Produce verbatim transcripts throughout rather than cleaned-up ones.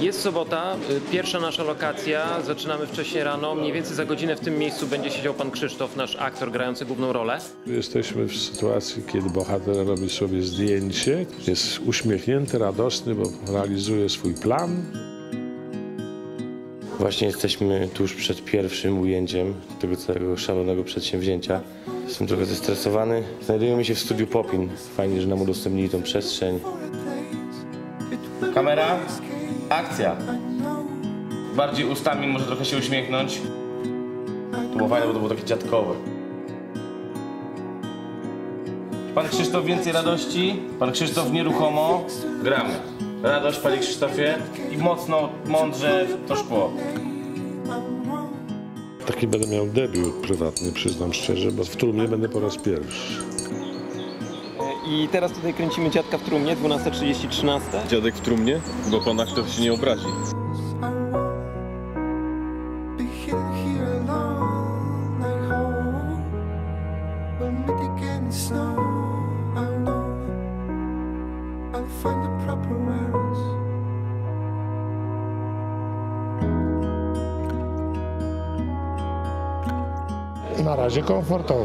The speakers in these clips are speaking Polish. Jest sobota, pierwsza nasza lokacja, zaczynamy wcześniej rano. Mniej więcej za godzinę w tym miejscu będzie siedział pan Krzysztof, nasz aktor grający główną rolę. Jesteśmy w sytuacji, kiedy bohater robi sobie zdjęcie. Jest uśmiechnięty, radosny, bo realizuje swój plan. Właśnie jesteśmy tuż przed pierwszym ujęciem tego całego szalonego przedsięwzięcia. Jestem trochę zestresowany. Znajdujemy się w studiu Popin. Fajnie, że nam udostępnili tą przestrzeń. Kamera, akcja. Bardziej ustami, może trochę się uśmiechnąć. To było fajne, bo to było takie dziadkowe. Pan Krzysztof, więcej radości. Pan Krzysztof, nieruchomo. Gramy. Radość, panie Krzysztofie. I mocno, mądrze to szkło. Taki będę miał debiut prywatny, przyznam szczerze, bo w trumnie będę po raz pierwszy. I teraz tutaj kręcimy dziadka w trumnie, dwunasta trzydzieści, trzynasta. Dziadek w trumnie? Bo pan aktor się nie obrazi. Na razie komfortowo.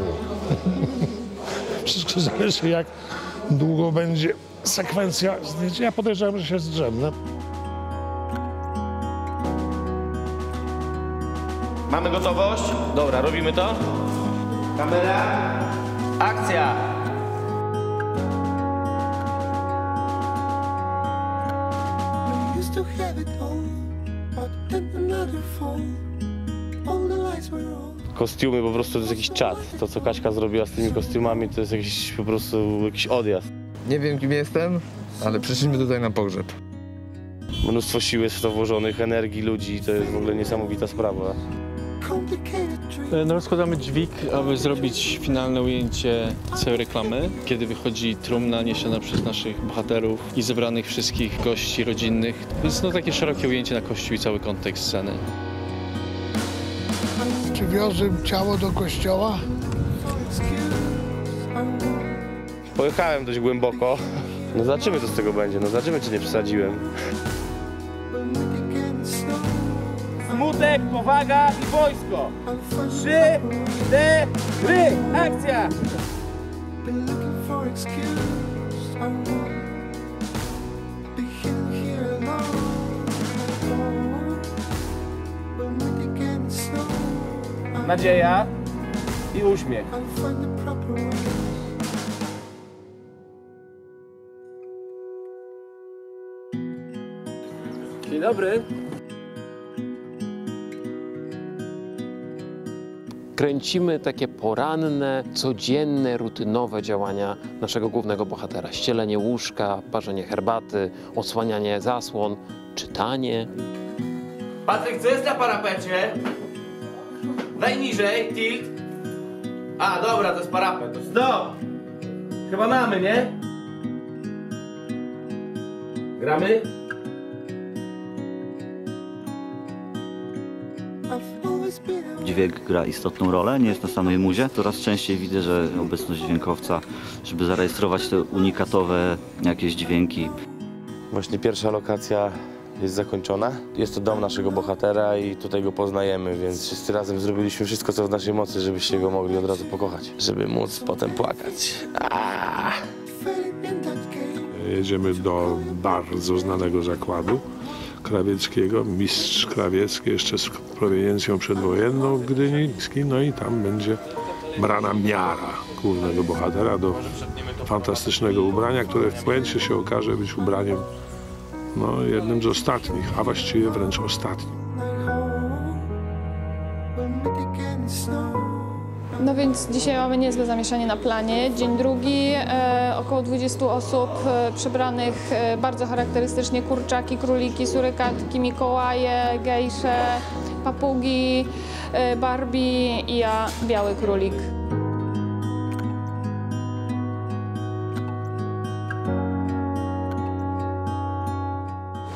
Wszystko zależy, jak długo będzie sekwencja zdjęć. Ja podejrzewam, że się zdrzemnę. Mamy gotowość? Dobra, robimy to. Kamera, akcja! Kostiumy po prostu to jest jakiś czad. To, co Kaśka zrobiła z tymi kostiumami, to jest jakiś po prostu jakiś odjazd. Nie wiem, kim jestem, ale przyszliśmy tutaj na pogrzeb. Mnóstwo sił jest w to włożonych, energii ludzi, to jest w ogóle niesamowita sprawa. No, rozkładamy dźwig, aby zrobić finalne ujęcie całej reklamy, kiedy wychodzi trumna niesiona przez naszych bohaterów i zebranych wszystkich gości rodzinnych. Więc no, takie szerokie ujęcie na kościół i cały kontekst sceny. Przywiozłem ciało do kościoła. Pojechałem dość głęboko. No zobaczymy, co z tego będzie. No zobaczymy, czy nie przesadziłem. Smutek, powaga i wojsko. Trzy, cztery, akcja! Nadzieja i uśmiech. Dzień dobry. Kręcimy takie poranne, codzienne, rutynowe działania naszego głównego bohatera. Ścielenie łóżka, parzenie herbaty, odsłanianie zasłon, czytanie. Patryk, co jest na parapecie? Daj niżej, tilt. A, dobra, to jest parapet. To stop! Chyba mamy, nie? Gramy? Dźwięk gra istotną rolę, nie jest na samej muzie. Coraz częściej widzę, że obecność dźwiękowca, żeby zarejestrować te unikatowe jakieś dźwięki. Właśnie pierwsza lokacja jest zakończona. Jest to dom naszego bohatera i tutaj go poznajemy, więc wszyscy razem zrobiliśmy wszystko, co w naszej mocy, żebyście go mogli od razu pokochać, żeby móc potem płakać. Aaaa! Jedziemy do bardzo znanego zakładu krawieckiego, mistrz krawiecki, jeszcze z prowiniencją przedwojenną w Gdyni, no i tam będzie brana miara głównego bohatera do fantastycznego ubrania, które w pojęciu się okaże być ubraniem no, jednym z ostatnich, a właściwie wręcz ostatnim. No więc dzisiaj mamy niezłe zamieszanie na planie. Dzień drugi, e, około dwudziestu osób e, przebranych e, bardzo charakterystycznie: kurczaki, króliki, surykatki, mikołaje, gejsze, papugi, e, Barbie i ja, biały królik.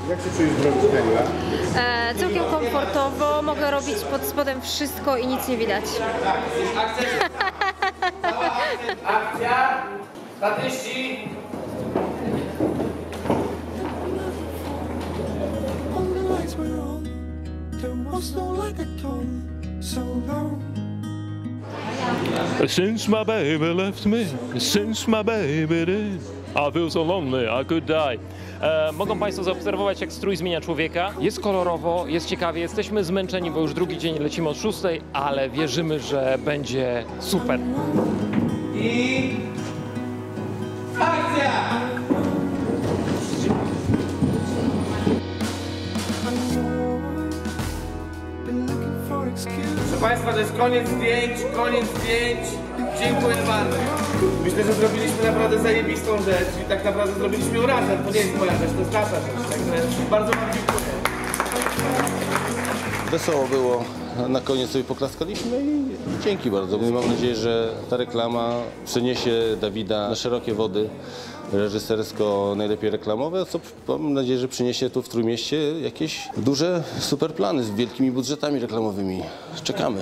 Jak się czujesz w rogu Stella? E, całkiem komfortowo, mogę robić pod spodem wszystko i nic nie widać. Akcja! Statyści! Since my baby left me, since my baby did, I feel so lonely, I could die. E, mogą Państwo zaobserwować, jak strój zmienia człowieka. Jest kolorowo, jest ciekawie, jesteśmy zmęczeni, bo już drugi dzień lecimy od szóstej, ale wierzymy, że będzie super. I... akcja! Proszę Państwa, to jest koniec zdjęć, koniec zdjęć. Dziękuję bardzo. Myślę, że zrobiliśmy naprawdę zajebistą rzecz i tak naprawdę zrobiliśmy ją razem. To nie jest moja rzecz, to jest nasza rzecz. Także bardzo Wam dziękuję. Wesoło było. Na koniec sobie poklaskaliśmy i dzięki bardzo. Mam nadzieję, że ta reklama przeniesie Dawida na szerokie wody reżysersko, najlepiej reklamowe, co mam nadzieję, że przyniesie tu w Trójmieście jakieś duże super plany z wielkimi budżetami reklamowymi. Czekamy.